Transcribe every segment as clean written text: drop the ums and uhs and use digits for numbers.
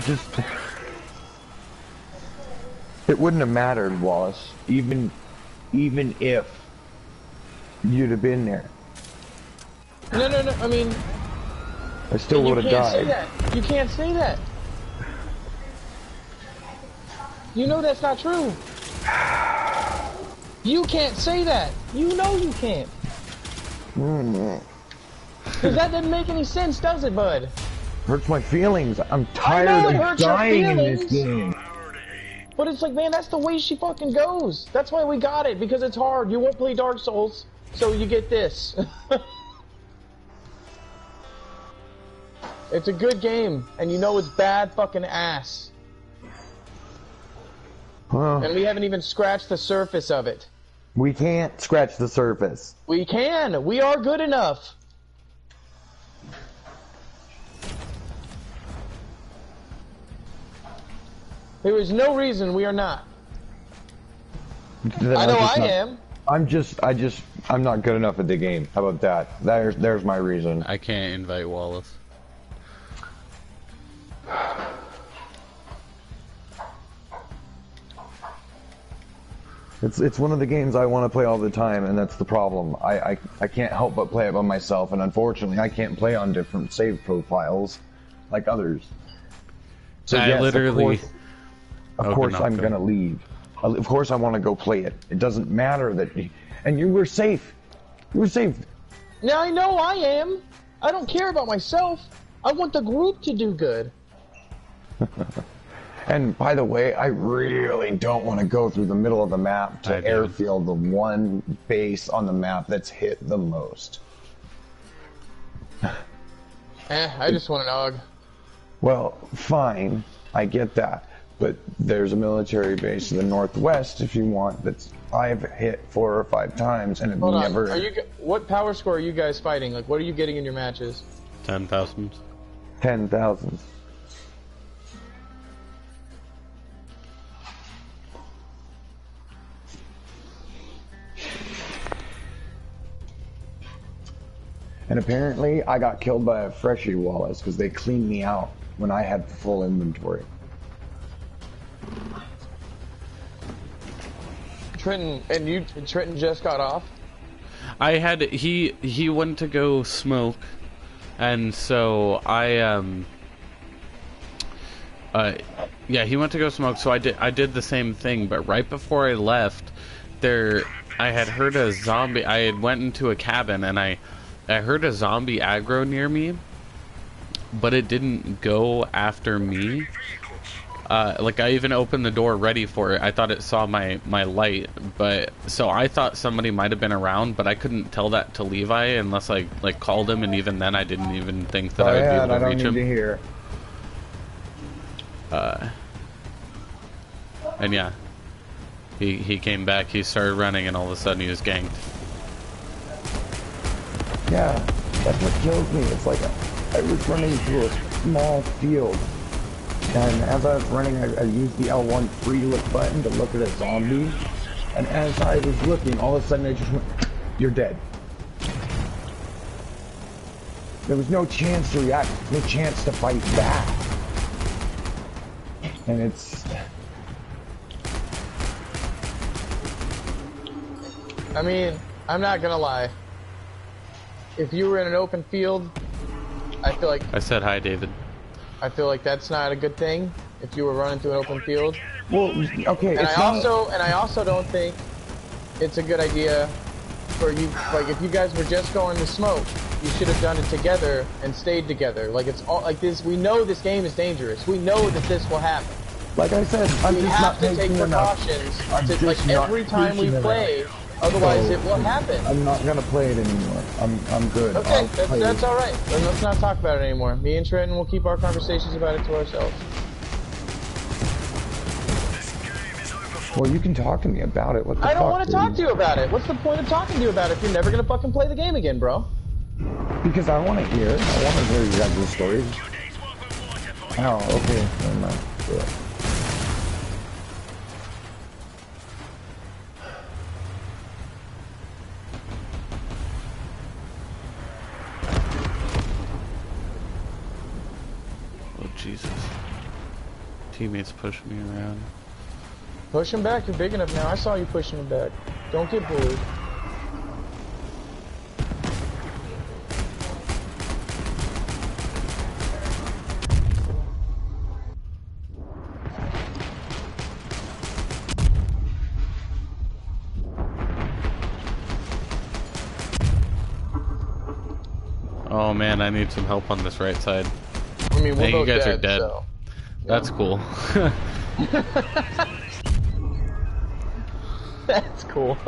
I just... It wouldn't have mattered, Wallace, even if you'd have been there. No, I mean... I still would have died. You can't say that. You know that's not true. You can't say that. You know you can't. Because that doesn't make any sense, does it, bud? Hurts my feelings. I'm tired of dying in this game. But it's like, man, that's the way she fucking goes. That's why we got it, because it's hard. You won't play Dark Souls, so you get this. It's a good game, and you know it's bad fucking ass. Well, and we haven't even scratched the surface of it. We can't scratch the surface. We can. We are good enough. There is no reason we are not. I know I am. I'm not good enough at the game. How about that? There's my reason. I can't invite Wallace. It's one of the games I want to play all the time, and that's the problem. I can't help but play it by myself, and unfortunately I can't play on different save profiles like others. So I yes, of course I'm going to leave. Of course I want to go play it. It doesn't matter that... And you were safe. You were safe. Now I know I am. I don't care about myself. I want the group to do good. And by the way, I really don't want to go through the middle of the map to airfield the one base on the map that's hit the most. I just want an AUG. Well, fine. I get that. But there's a military base to the northwest, if you want, that's I've hit 4 or 5 times, and it never... What power score are you guys fighting? Like, what are you getting in your matches? 10,000. 10,000. And apparently, I got killed by a freshie, Wallace, because they cleaned me out when I had full inventory. Trenton just got off? I had... He went to go smoke, and so I, yeah, he went to go smoke, so I did the same thing, but right before I left, I had heard a zombie... I had went into a cabin, and I heard a zombie aggro near me, but it didn't go after me. Like, I even opened the door ready for it. I thought it saw my light, but... So I thought somebody might have been around, but I couldn't tell that to Levi unless I, like, called him, and even then I didn't even think that I would be able to reach him. And yeah. He came back, he started running, and all of a sudden he was ganked. Yeah, that's what kills me. It's like I was running through a small field, and as I was running, I used the L1 look button to look at a zombie, and as I was looking, all of a sudden I just went, "You're dead." There was no chance to react, no chance to fight back, and it's... I mean, I'm not gonna lie. If you were in an open field, I feel like... I said hi, David. I feel like that's not a good thing, if you were running through an open field. Well, okay, and I also don't think it's a good idea for you... Like, if you guys were just going to smoke, you should have done it together and stayed together. Like, it's all... Like, this... We know this game is dangerous. We know that this will happen. Like I said, I'm just not taking enough. We have to take precautions. Like, every time we play... Otherwise, it won't happen. I'm not gonna play it anymore. I'm good. Okay, that's all right. Then let's not talk about it anymore. Me and Trenton will keep our conversations about it to ourselves. Well, you can talk to me about it. What the fuck? I don't want to talk to you about it. What's the point of talking to you about it if you're never gonna fucking play the game again, bro? Because I want to hear it. I want to hear you guys' stories. Oh, okay. Never mind. Yeah. Jesus. teammates pushing me around. Push him back, you're big enough now. I saw you pushing him back. Don't get bullied. Oh man, I need some help on this right side. I mean, we're both you guys dead, are dead. So, yeah. That's cool. That's cool.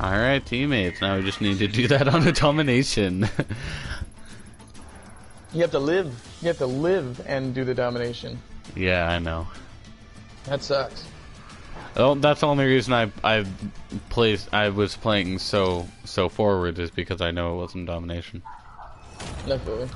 Alright, teammates, now we just need to do that on a domination. You have to live. You have to live and do the domination. Yeah, I know. That sucks. Oh, that's the only reason I was playing so forward is because I know it wasn't domination. Definitely.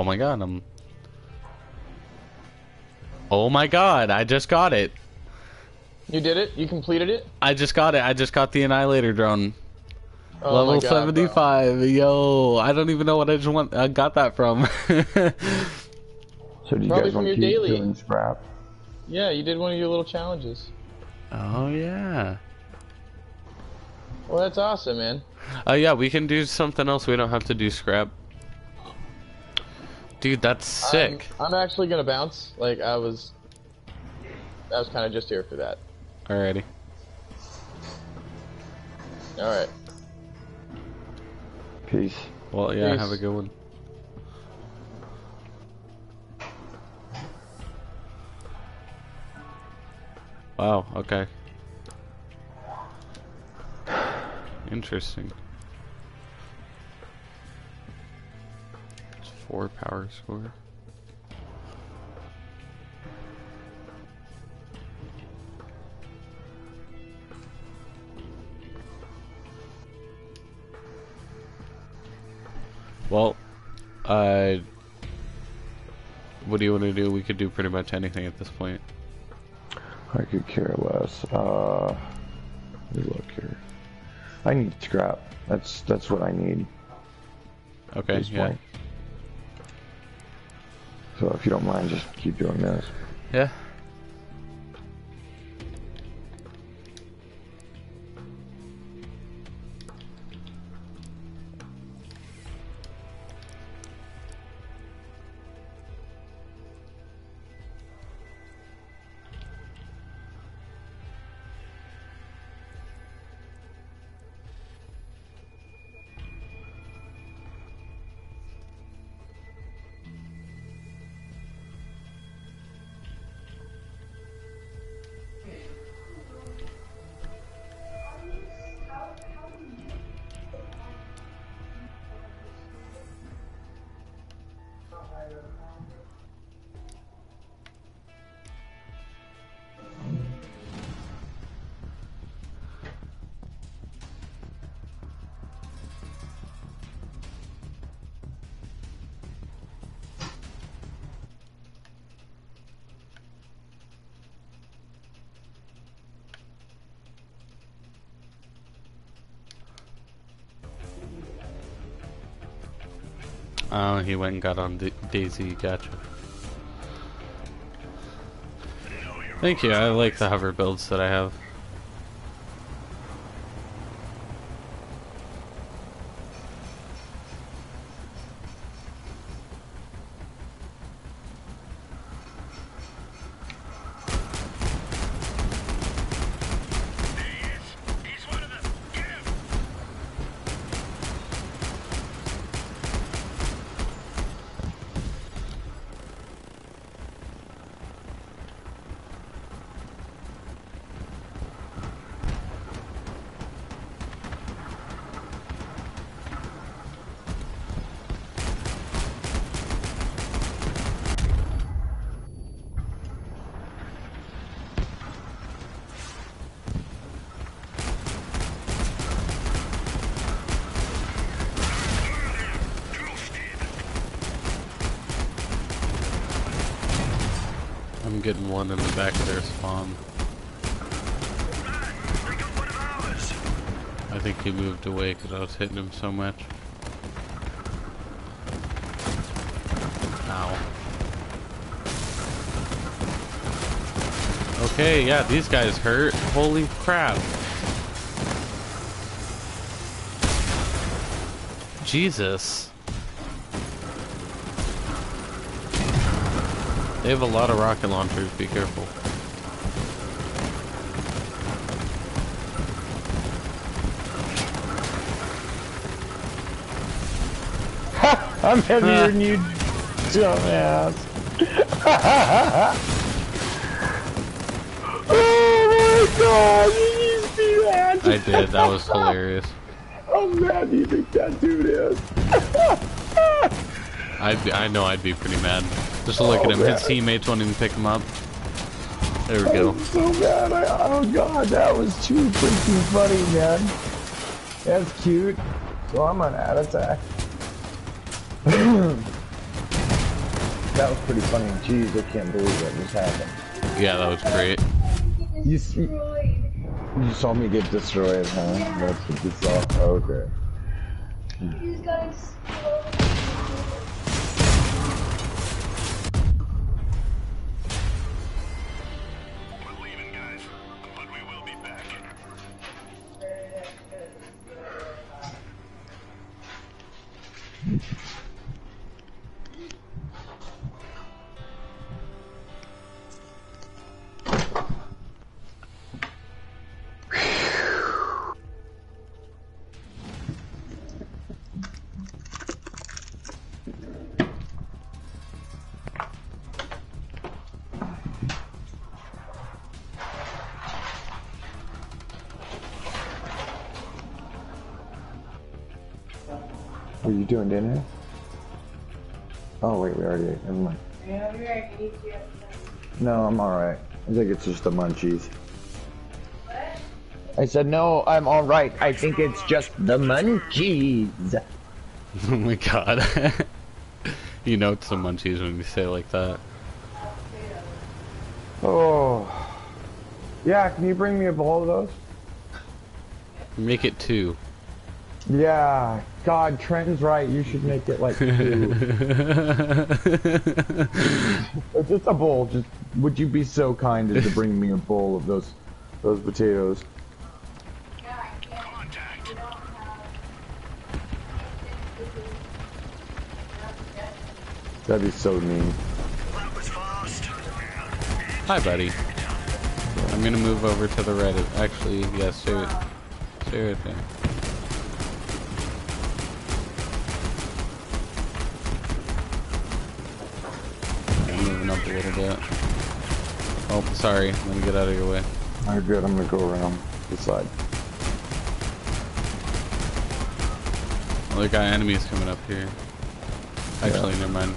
Oh my god, I'm. Oh my god, I just got it. You did it? You completed it? I just got it. I just got the Annihilator drone. Oh, level 75. Bro. Yo, I don't even know what I just want. I got that from. So do you guys want to keep doing scrap? Yeah, you did one of your little challenges. Oh, yeah. Well, that's awesome, man. Oh, yeah, we can do something else. We don't have to do scrap. Dude, that's sick. I'm actually going to bounce. Like, I was kind of just here for that. Alrighty. Alright. Peace. Well, yeah, peace. Have a good one. Wow, okay. Interesting. It's 4 power score. Well, what do you want to do? We could do pretty much anything at this point. I could care less. Let me look here. I need scrap. That's what I need. Okay, yeah. Point. So if you don't mind, just keep doing this. Yeah. Oh, he went and got on Daisy. Gotcha. Thank you. I like the hover builds that I have. I'm getting one in the back of their spawn. I think he moved away because I was hitting him so much. Ow. Okay, yeah, these guys hurt. Holy crap. Jesus. They have a lot of rocket launchers, be careful. Ha! I'm heavier than you, dumbass. Oh my god, you used me, man. I did, that was hilarious. How mad do you think that dude is? I know I'd be pretty mad. Just look at him. Man. His teammates won't even pick him up. There we go. I'm so bad. Oh god, that was too freaking funny, man. That's cute. Well, I'm on ad attack. That was pretty funny. Jeez, I can't believe that just happened. Yeah, that was great. You saw me get destroyed, huh? Yeah. That's what you saw. Okay. These guys. What are you doing, dinner? Oh wait, we already ate. Never mind. Yeah, we already ate. No, I'm alright. I think it's just the munchies. What? I said no, I'm alright. I think it's just the munchies. Oh my god. You know it's the munchies when you say it like that. Oh. Yeah, can you bring me a bowl of those? Make it two. Yeah, God, Trenton's right. You should make it like two. Just a bowl. Just, would you be so kind as to bring me a bowl of those potatoes? That'd be so mean. Hi, buddy. I'm gonna move over to the Reddit. Actually, yes, do it. Do it there. Up a little bit. Oh, sorry. Let me get out of your way. Alright, good. I'm gonna go around the side. Well, they got enemies coming up here. Actually, yeah. Never mind.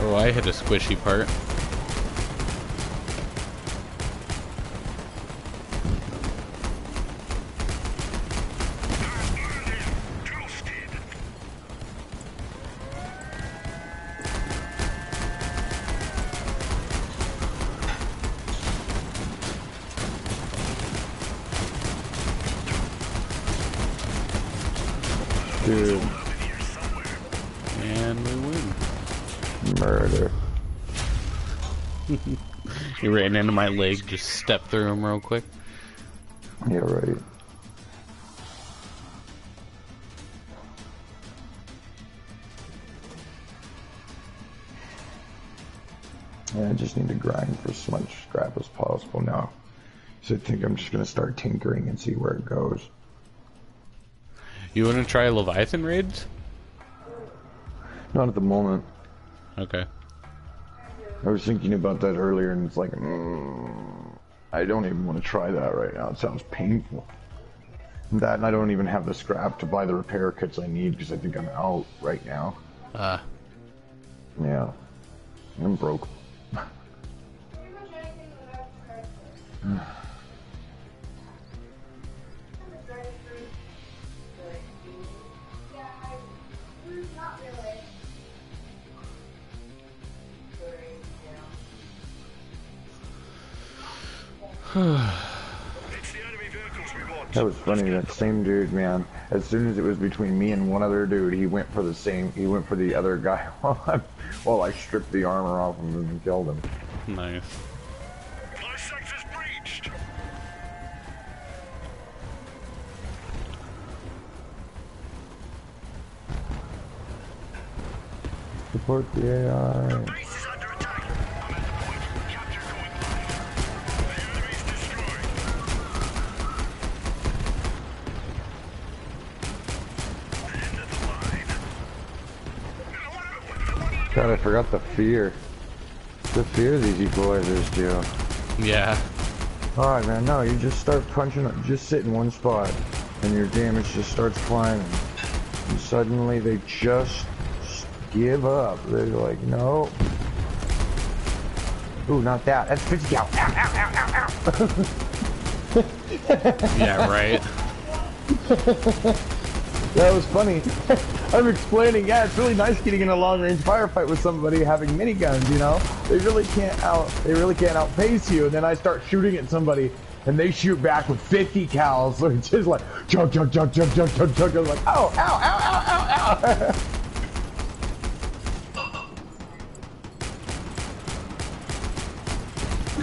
Oh, I hit a squishy part. Dude. And we win. Murder. He ran into my leg, just stepped through him real quick. Yeah, right. Yeah, I just need to grind for as much scrap as possible now. So I think I'm just gonna start tinkering and see where it goes. You want to try Leviathan raids? Not at the moment. Okay. I was thinking about that earlier, and it's like, I don't even want to try that right now. It sounds painful. That, and I don't even have the scrap to buy the repair kits I need because I think I'm out right now. Yeah. I'm broke. That was funny, that same dude, man. As soon as it was between me and one other dude, he went for the other guy while I stripped the armor off him and killed him. Nice. My sector's breached. Support the AI. The base is under attack. I'm at the point of capture going live. The enemy's destroyed. End of the line. God, I forgot the fear. The fear these equalizers do. Yeah. Alright, man, no, you just start punching up, just sit in one spot, and your damage just starts climbing. And suddenly they just give up. They're like, no. Ooh, not that. That's 50 out. Ow, ow, ow, ow, ow. Yeah, right. That was funny. I'm explaining, yeah, it's really nice getting in a long-range firefight with somebody having miniguns, you know? They really can't outpace you, and then I start shooting at somebody, and they shoot back with 50 cals, so it's just like, chug, chug, chug, chug, chug, chug, chug, I'm like, ow, ow, ow, ow, ow, ow!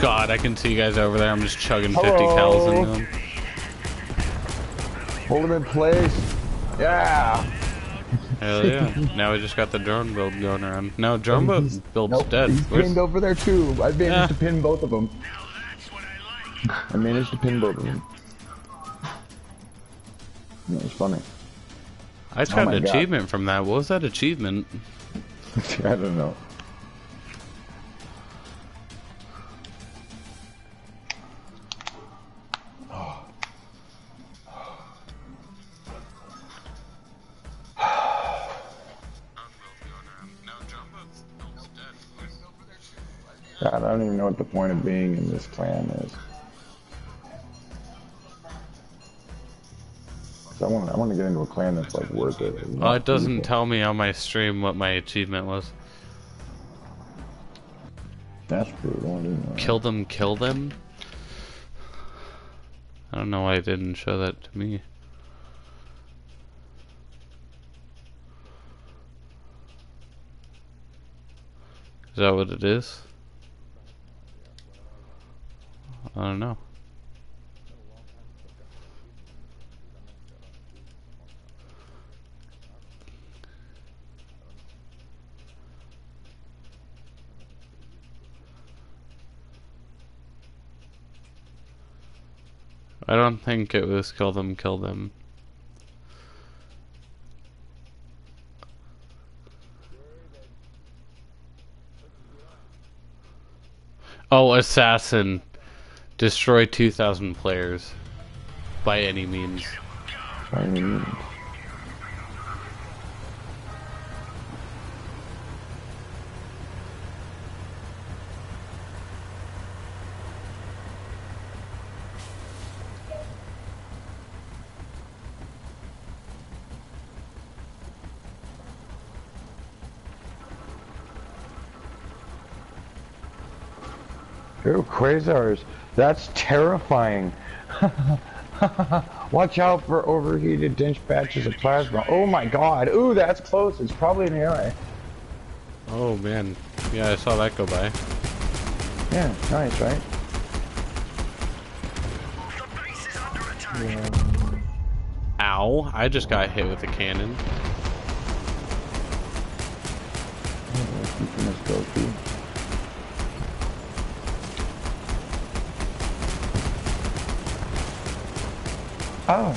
God, I can see you guys over there, I'm just chugging 50 cals in them. Hold them in place. Yeah! Hell yeah. Now we just got the drone build going around. No, drone build's nope, dead. He's pinned over there too. I managed to pin both of them. Now that's what I like. I managed to pin both of them. That was funny. I just got an achievement from that. What was that achievement? I don't know. God, I don't even know what the point of being in this clan is. So I want to get into a clan that's like worth it. Well, it doesn't tell me on my stream what my achievement was. That's brutal. I didn't know. Kill them, kill them. I don't know why it didn't show that to me. Is that what it is? I don't know. I don't think it was kill them, kill them. Oh, assassin. Destroy 2,000 players by any means. Ooh, quasars. That's terrifying. Watch out for overheated dense batches of plasma. Oh my god. Ooh, that's close. It's probably an AI. Oh man. Yeah, I saw that go by. Yeah, nice, right? The base is under attack. Yeah. Ow. I just got hit with a cannon. Oh,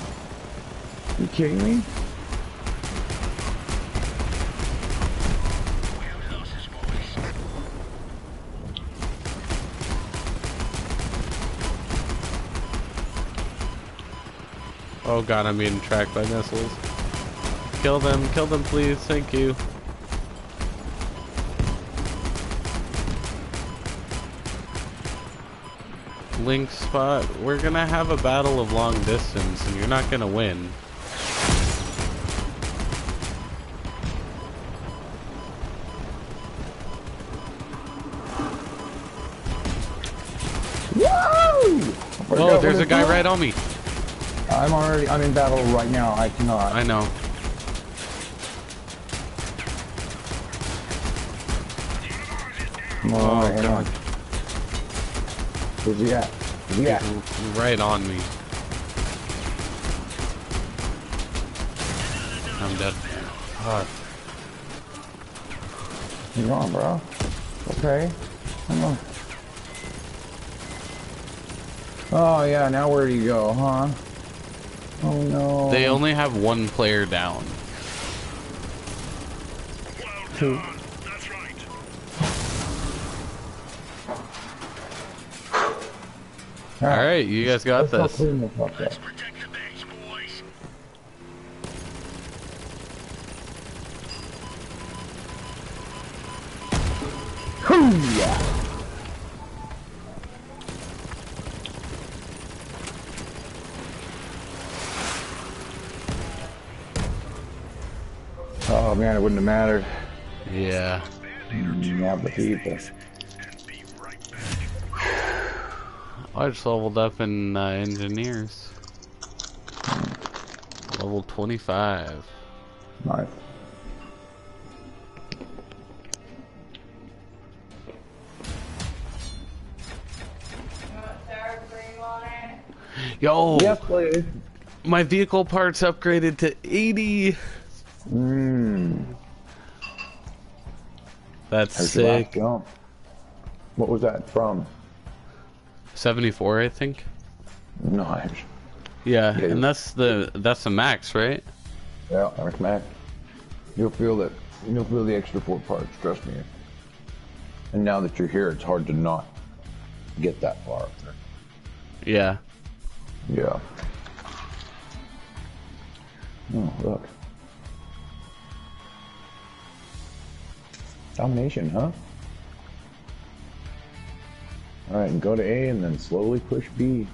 you kidding me? Oh god, I'm being tracked by missiles. Kill them please, thank you. Link spot, we're gonna have a battle of long distance and you're not gonna win. Woo! Oh, there's a guy right on me. I'm in battle right now. I cannot. I know. Come on, oh, God. Where's he at? Where's he at? Right on me. I'm dead. Fuck. Come on, bro. Okay. Come on. Oh, yeah, now where do you go, huh? Oh, no. They only have one player down. Who? That's right. Alright, you guys got this. Let's protect the base, boys. Hoo-yah! Oh man, it wouldn't have mattered. Yeah. Not the people. I just leveled up in engineers. Level 25. Nice. Yo. Yes, please. My vehicle parts upgraded to 80. Mmm. That's sick. What was that from? 74, I think. Nice. Yeah, yeah, and that's the max, right? Yeah, that's max. You'll feel that. You'll feel the extra 4 parts. Trust me. And now that you're here, it's hard to not get that far up there. Yeah. Yeah. Oh look. Domination, huh? Alright, and go to A and then slowly push B.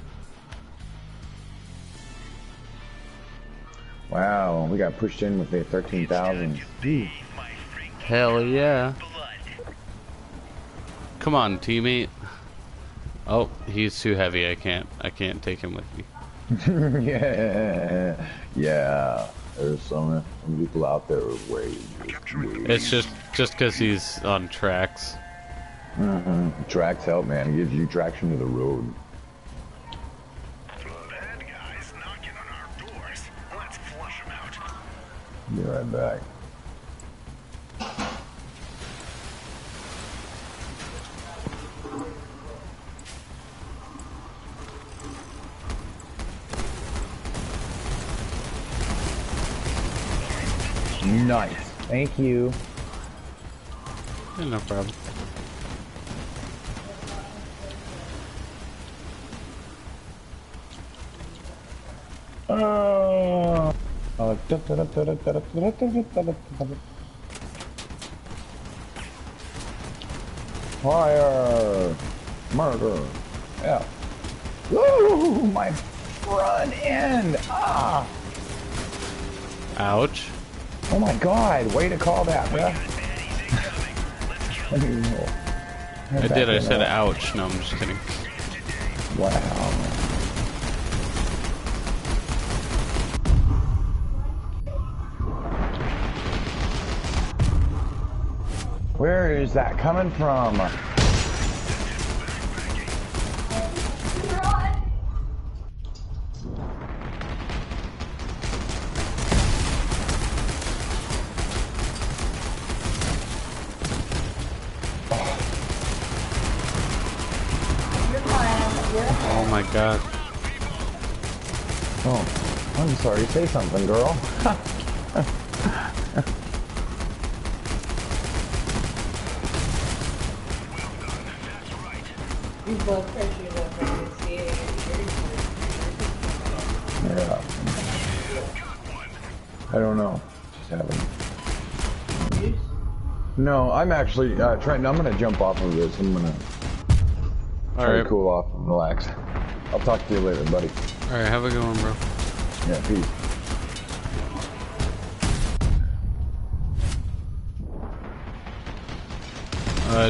Wow, we got pushed in with a 13,000. Hell yeah. Come on, teammate. Oh, he's too heavy. I can't take him with me. Yeah. Yeah. There's some people out there who are way. It's just because he's on tracks. Mm-hmm. Tracks help, man. It gives you traction to the road. Bad guys knocking on our doors. Let's flush them out. Be right back. Nice. Thank you. Yeah, no problem. Oh. Fire. Murder. Yeah. Woo! My front end. Ah. Ouch. Oh my God! Way to call that, bruh. I did. I said, "Ouch!" No, I'm just kidding. Wow. Where is that coming from? Oh my God. Oh, I'm sorry. Say something, girl. Yeah. I don't know. Just having. No, I'm actually Trenton. I'm gonna jump off of this. I'm gonna. All right. Cool off and relax. I'll talk to you later, buddy. All right, have a good one, bro. Yeah, peace.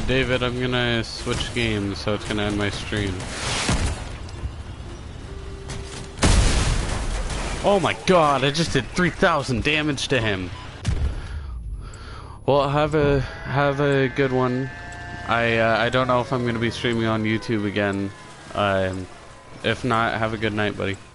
David, I'm gonna switch games, so it's gonna end my stream. Oh my god, I just did 3,000 damage to him. Well, have a good one. I don't know if I'm going to be streaming on YouTube again. If not, have a good night, buddy.